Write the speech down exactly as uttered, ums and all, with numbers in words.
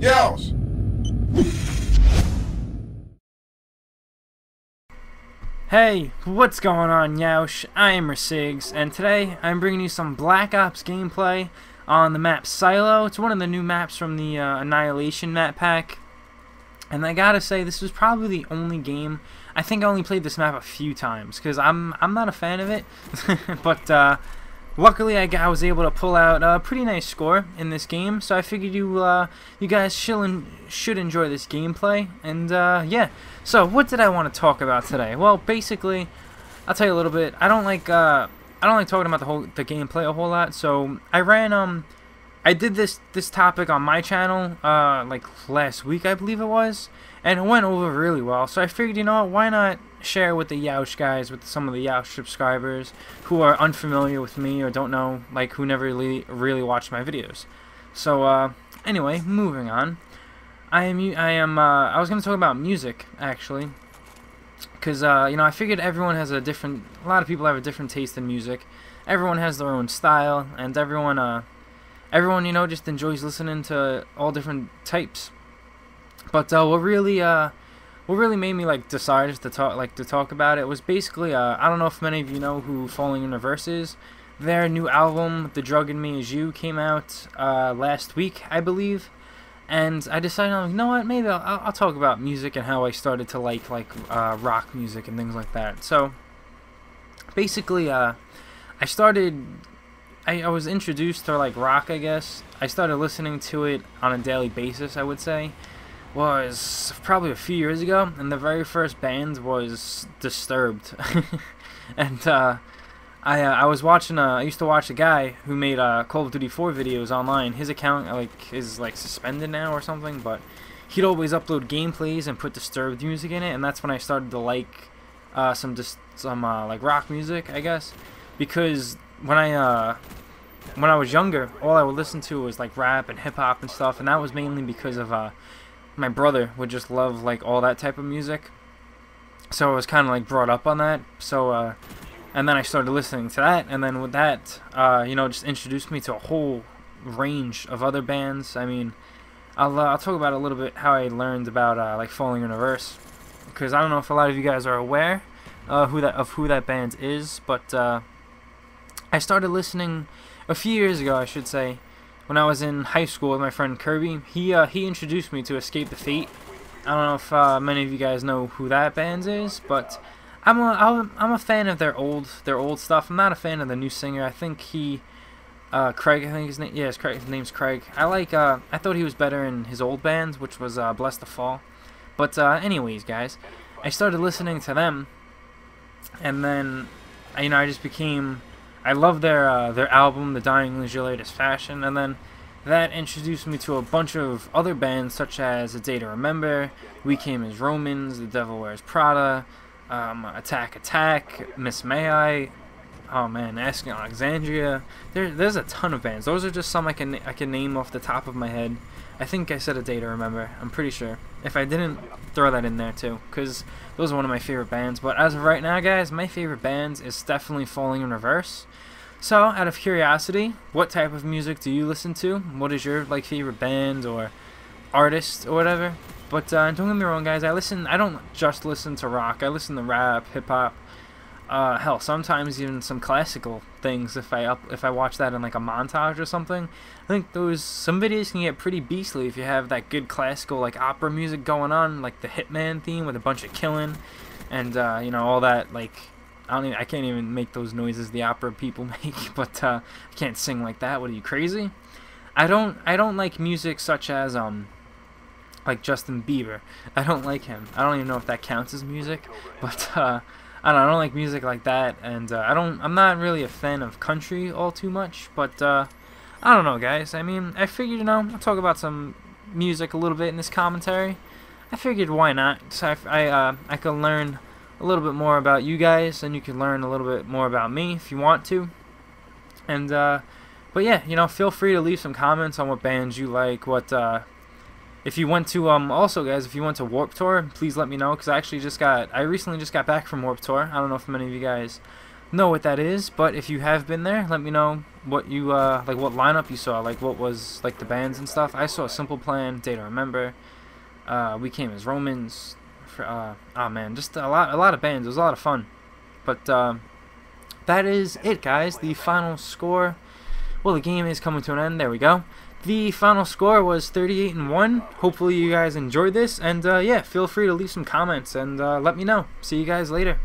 Yaush! Hey, what's going on, Yaush? I am RaCigs, and today I'm bringing you some Black Ops gameplay on the map Silo. It's one of the new maps from the uh, Annihilation map pack. And I gotta say, this was probably the only game, I think I only played this map a few times, because I'm, I'm not a fan of it, but uh, luckily I, got, I was able to pull out a pretty nice score in this game, so I figured you uh, you guys should enjoy this gameplay, and uh, yeah. So what did I want to talk about today? Well, basically, I'll tell you a little bit. I don't like uh, I don't like talking about the whole the gameplay a whole lot, so I ran um. I did this this topic on my channel uh, like last week, I believe it was, and it went over really well. So I figured, you know what, why not share with the Yaush guys, with some of the Yaush subscribers who are unfamiliar with me or don't know, like who never really really watched my videos. So uh, anyway, moving on. I am I am uh, I was going to talk about music actually, because uh, you know I figured everyone has a different, a lot of people have a different taste in music. Everyone has their own style, and everyone. Uh, Everyone, you know, just enjoys listening to all different types. But uh, what really, uh, what really made me like decide to talk, like to talk about it was basically, uh, I don't know if many of you know who Falling Universe is. Their new album, The Drug in Me Is You, came out uh, last week, I believe. And I decided, like, you know what, maybe I'll, I'll talk about music and how I started to like like uh, rock music and things like that. So basically, uh, I started. I, I was introduced to like rock, I guess. I started listening to it on a daily basis, I would say. Was probably a few years ago, and the very first band was Disturbed. and uh, I uh, I was watching. A, I used to watch a guy who made uh, Call of Duty four videos online. His account like is like suspended now or something, but he'd always upload gameplays and put Disturbed music in it, and that's when I started to like uh, some dis some uh, like rock music, I guess, because. When I uh, when I was younger, all I would listen to was like rap and hip hop and stuff, and that was mainly because of uh, my brother would just love like all that type of music. So I was kind of like brought up on that. So uh, and then I started listening to that, and then with that, uh, you know, just introduced me to a whole range of other bands. I mean, I'll uh, I'll talk about a little bit how I learned about uh, like Falling in Reverse, because I don't know if a lot of you guys are aware uh, who that of who that band is, but. Uh, I started listening a few years ago, I should say, when I was in high school with my friend Kirby. He uh, he introduced me to Escape the Fate. I don't know if uh, many of you guys know who that band is, but I'm a I'm a fan of their old their old stuff. I'm not a fan of the new singer. I think he uh, Craig. I think his name yeah, his, his name's Craig. I like uh, I thought he was better in his old band, which was uh, Bless the Fall. But uh, anyways, guys, I started listening to them, and then you know I just became. I love their uh, their album, The Dying Is Your Latest Fashion, and then that introduced me to a bunch of other bands such as A Day To Remember, We Came As Romans, The Devil Wears Prada, um, Attack Attack, Miss May I, oh man, Asking Alexandria. There, there's a ton of bands. Those are just some I can I can name off the top of my head. I think I said A Day To Remember. I'm pretty sure. If I didn't, throw that in there too, because those are one of my favorite bands. But as of right now, guys, my favorite bands is definitely Falling in Reverse. So, out of curiosity, what type of music do you listen to? What is your like favorite band or artist or whatever? But uh, don't get me wrong, guys. I listen. I don't just listen to rock. I listen to rap, hip hop. Uh, hell, sometimes even some classical things. If I up, if I watch that in like a montage or something, I think those some videos can get pretty beastly if you have that good classical like opera music going on, like the Hitman theme with a bunch of killing, and uh, you know all that like I don't even, I can't even make those noises the opera people make, but uh, I can't sing like that. What are you crazy? I don't I don't like music such as um. like Justin Bieber. I don't like him. I don't even know if that counts as music, but uh, I don't. I don't like music like that, and uh, I don't. I'm not really a fan of country all too much, but uh, I don't know, guys. I mean, I figured, you know, I'll talk about some music a little bit in this commentary. I figured, why not? So I, I, uh, I can learn a little bit more about you guys, and you can learn a little bit more about me if you want to, and uh, but yeah, you know, feel free to leave some comments on what bands you like, what. Uh, If you went to, um, also guys, if you went to Warped Tour, please let me know, because I actually just got, I recently just got back from Warped Tour. I don't know if many of you guys know what that is, but if you have been there, let me know what you uh like what lineup you saw, like what was like the bands and stuff. I saw Simple Plan, Day to Remember, uh We Came As Romans, uh oh man, just a lot a lot of bands. It was a lot of fun. But um that is it, guys. The final score, well, the game is coming to an end, there we go. The final score was thirty-eight and one. Hopefully you guys enjoyed this, and uh yeah, feel free to leave some comments and uh let me know. See you guys later.